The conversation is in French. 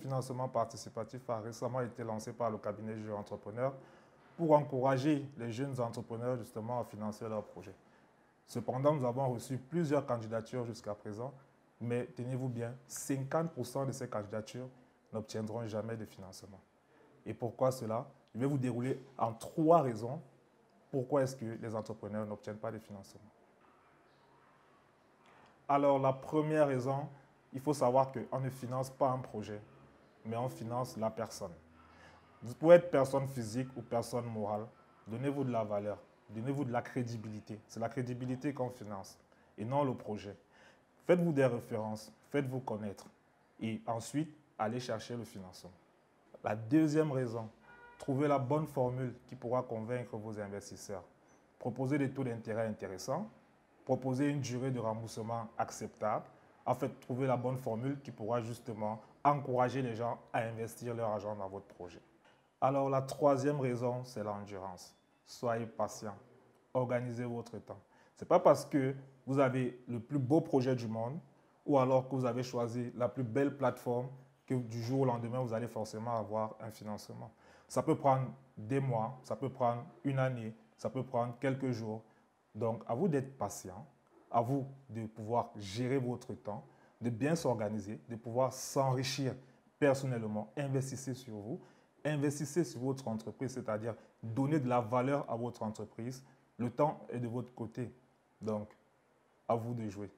financement participatif a récemment été lancé par le cabinet Jeunes entrepreneurs pour encourager les jeunes entrepreneurs justement à financer leurs projets. Cependant, nous avons reçu plusieurs candidatures jusqu'à présent, mais tenez-vous bien, 50% de ces candidatures n'obtiendront jamais de financement. Et pourquoi cela? Je vais vous dérouler en trois raisons pourquoi est-ce que les entrepreneurs n'obtiennent pas de financement. Alors, la première raison, il faut savoir qu'on ne finance pas un projet, mais on finance la personne. Vous pouvez être personne physique ou personne morale. Donnez-vous de la valeur, donnez-vous de la crédibilité. C'est la crédibilité qu'on finance et non le projet. Faites-vous des références, faites-vous connaître et ensuite, allez chercher le financement. La deuxième raison, trouvez la bonne formule qui pourra convaincre vos investisseurs. Proposez des taux d'intérêt intéressants, proposez une durée de remboursement acceptable. En fait, trouvez la bonne formule qui pourra justement encourager les gens à investir leur argent dans votre projet. Alors, la troisième raison, c'est l'endurance. Soyez patient. Organisez votre temps. Ce n'est pas parce que vous avez le plus beau projet du monde ou alors que vous avez choisi la plus belle plateforme que du jour au lendemain, vous allez forcément avoir un financement. Ça peut prendre des mois, ça peut prendre une année, ça peut prendre quelques jours. Donc, à vous d'être patient, à vous de pouvoir gérer votre temps, de bien s'organiser, de pouvoir s'enrichir personnellement. Investissez sur vous. Investissez sur votre entreprise, c'est-à-dire donner de la valeur à votre entreprise. Le temps est de votre côté, donc à vous de jouer.